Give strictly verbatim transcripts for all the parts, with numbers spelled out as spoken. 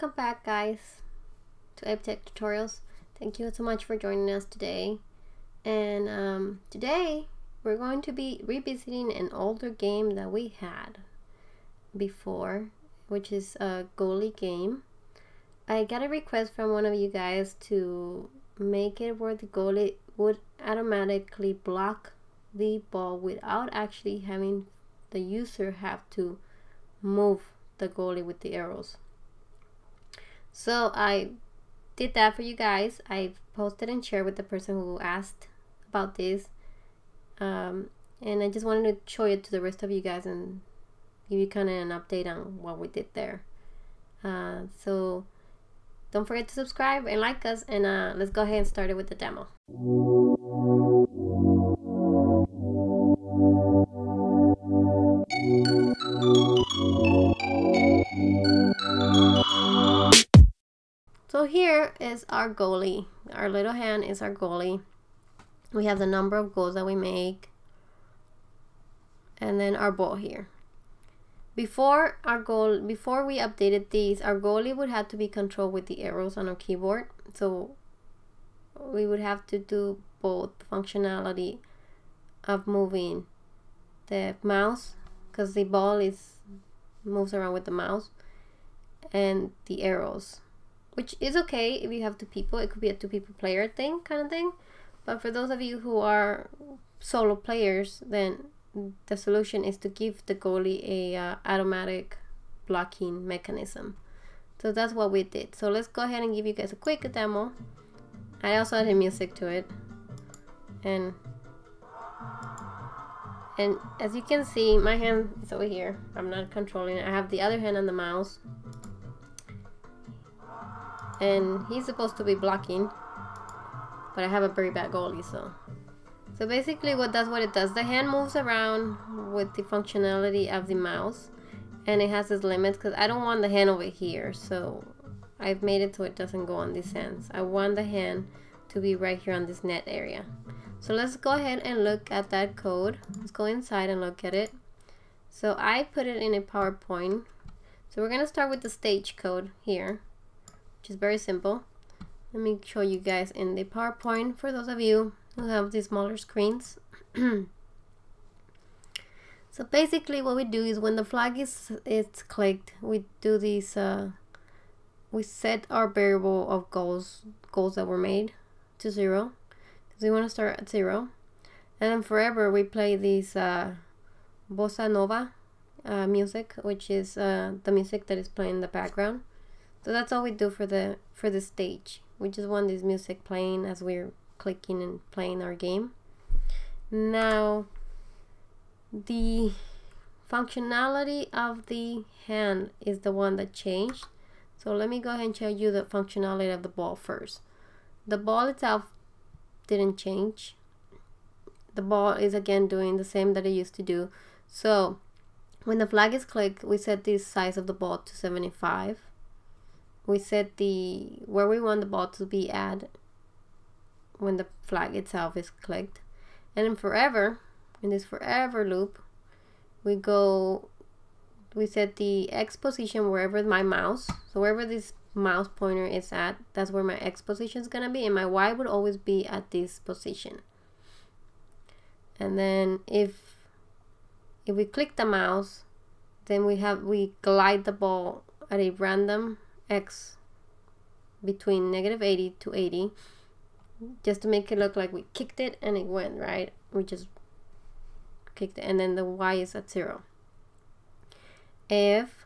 Welcome back, guys, to ApeTech Tutorials. Thank you so much for joining us today. And um, today we're going to be revisiting an older game that we had before, which is a goalie game. I got a request from one of you guys to make it where the goalie would automatically block the ball without actually having the user have to move the goalie with the arrows. So I did that for you guys. I posted and shared with the person who asked about this, um, and I just wanted to show it to the rest of you guys and give you kind of an update on what we did there. Uh, so don't forget to subscribe and like us, and uh, let's go ahead and start it with the demo. So here is our goalie. Our little hand is our goalie. We have the number of goals that we make, and then our ball here. Before our goal, before we updated these, our goalie would have to be controlled with the arrows on our keyboard. So we would have to do both functionality of moving the mouse, because the ball is moves around with the mouse, and the arrows. Which is okay if you have two people. It could be a two people player thing, kind of thing. But for those of you who are solo players, then the solution is to give the goalie a uh, automatic blocking mechanism. So that's what we did. So let's go ahead and give you guys a quick demo. I also added music to it. And, and as you can see, my hand is over here. I'm not controlling it. I have the other hand on the mouse. And he's supposed to be blocking, but I have a very bad goalie, so. So basically what that's what it does. The hand moves around with the functionality of the mouse, and it has its limits, because I don't want the hand over here, so I've made it so it doesn't go on these hands. I want the hand to be right here on this net area. So let's go ahead and look at that code. Let's go inside and look at it. So I put it in a PowerPoint. So we're gonna start with the stage code here. Which is very simple. Let me show you guys in the PowerPoint for those of you who have the smaller screens. So basically what we do is when the flag is it's clicked, we do these uh, we set our variable of goals goals that were made to zero, because we want to start at zero, and then forever we play these uh, bossa nova uh, music, which is uh, the music that is playing in the background. So that's all we do for the for the stage. We just want this music playing as we're clicking and playing our game. Now, the functionality of the hand is the one that changed. So let me go ahead and show you the functionality of the ball first. The ball itself didn't change. The ball is again doing the same that it used to do. So when the flag is clicked, we set the size of the ball to seventy-five. We set the where we want the ball to be at when the flag itself is clicked, and in forever, in this forever loop, we go we set the X position wherever my mouse, so wherever this mouse pointer is at, that's where my X position is gonna be, and my Y would always be at this position. And then if if we click the mouse, then we have we glide the ball at a random X between negative eighty to eighty, just to make it look like we kicked it and it went right. We just kicked it, and then the Y is at zero. If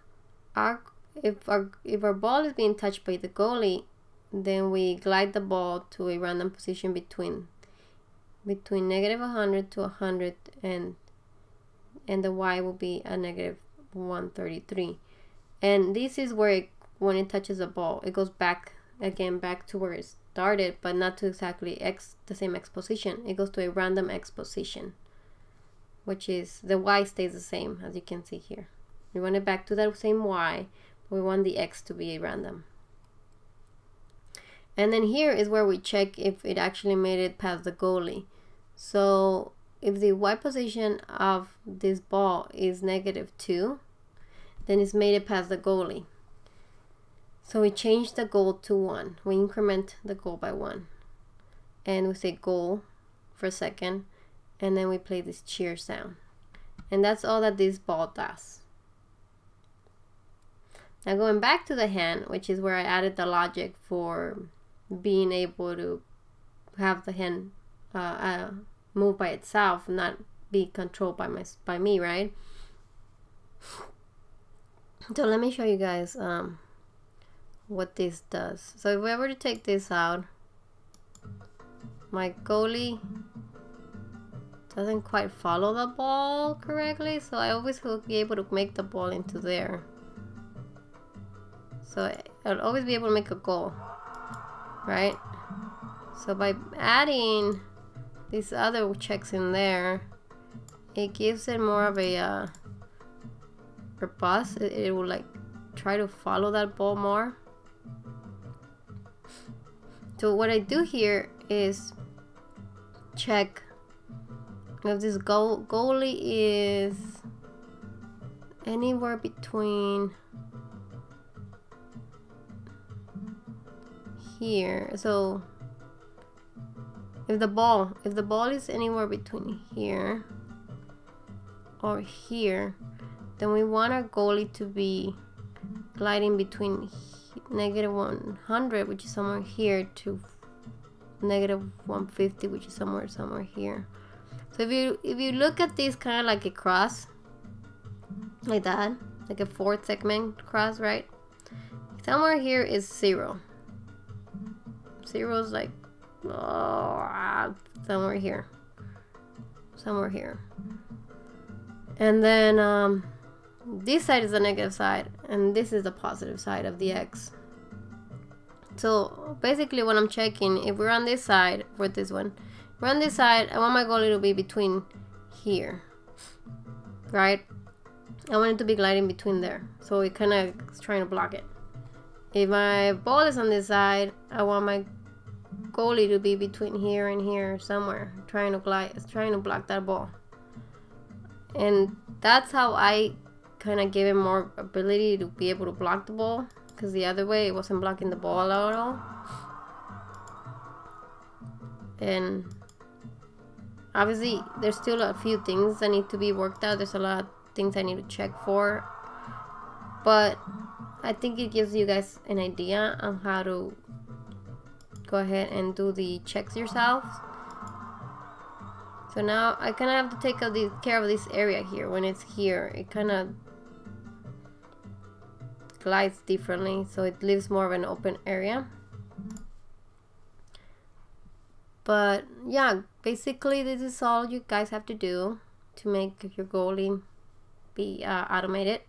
our if our if our ball is being touched by the goalie, then we glide the ball to a random position between between negative one hundred to one hundred, and and the Y will be at negative one thirty-three. And this is where it when it touches the ball, it goes back again back to where it started, but not to exactly X the same X position. It goes to a random X position, which is the Y stays the same, as you can see here. We want it back to that same Y, but we want the X to be a random. And then here is where we check if it actually made it past the goalie. So if the Y position of this ball is negative two, then it's made it past the goalie. So we change the goal to one. We increment the goal by one. And we say goal for a second. And then we play this cheer sound. And that's all that this ball does. Now going back to the hand, which is where I added the logic for being able to have the hand uh, uh, move by itself, not be controlled by my by me, right? So let me show you guys um, what this does. So if we were to take this out, my goalie doesn't quite follow the ball correctly, so I always will be able to make the ball into there. So I'll always be able to make a goal, right? So by adding these other checks in there, it gives it more of a uh, robust. It, it will like try to follow that ball more. So what I do here is check if this goal goalie is anywhere between here. So if the ball if the ball is anywhere between here or here, then we want our goalie to be gliding between negative one hundred, which is somewhere here, to negative one fifty, which is somewhere somewhere here. So if you if you look at this kind of like a cross, like that, like a fourth segment cross, right? Somewhere here is zero. Zero is like oh, somewhere here, somewhere here, and then um, this side is the negative side, and this is the positive side of the X. So basically, what I'm checking, if we're on this side for this one, we're on this side. I want my goalie to be between here, right? I want it to be gliding between there, so it kind of is trying to block it. If my ball is on this side, I want my goalie to be between here and here somewhere, trying to glide, trying to block that ball. And that's how I kind of gave it more ability to be able to block the ball, because the other way it wasn't blocking the ball at all. And obviously there's still a few things that need to be worked out. There's a lot of things I need to check for, but I think it gives you guys an idea on how to go ahead and do the checks yourselves. So now I kind of have to take care of this area here. When it's here, it kind of glides differently, so it leaves more of an open area. But yeah, basically this is all you guys have to do to make your goalie be uh, automated.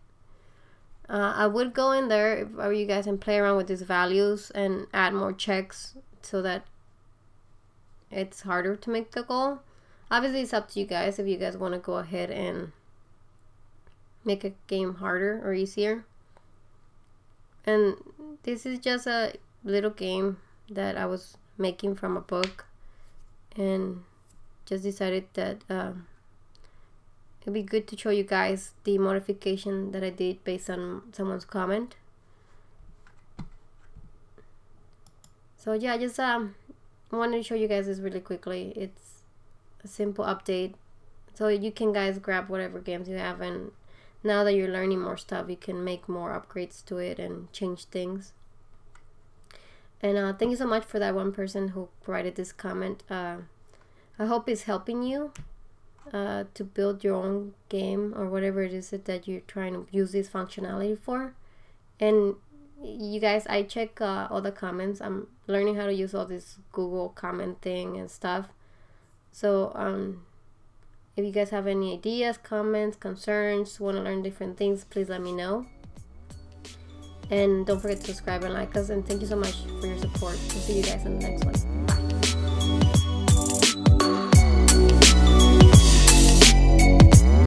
Uh, I would go in there if I were you guys and play around with these values and add more checks so that it's harder to make the goal. Obviously, it's up to you guys if you guys want to go ahead and make a game harder or easier. And this is just a little game that I was making from a book and just decided that Uh, it'd be good to show you guys the modification that I did based on someone's comment. So yeah, I just um, wanted to show you guys this really quickly. It's a simple update, so you can guys grab whatever games you have, and now that you're learning more stuff, you can make more upgrades to it and change things. And uh, thank you so much for that one person who provided this comment. Uh, I hope it's helping you Uh, to build your own game or whatever it is that you're trying to use this functionality for. And you guys, I check uh, all the comments. I'm learning how to use all this Google comment thing and stuff. So um, if you guys have any ideas, comments, concerns, want to learn different things, please let me know. And don't forget to subscribe and like us, and thank you so much for your support. We'll see you guys in the next one. Bye.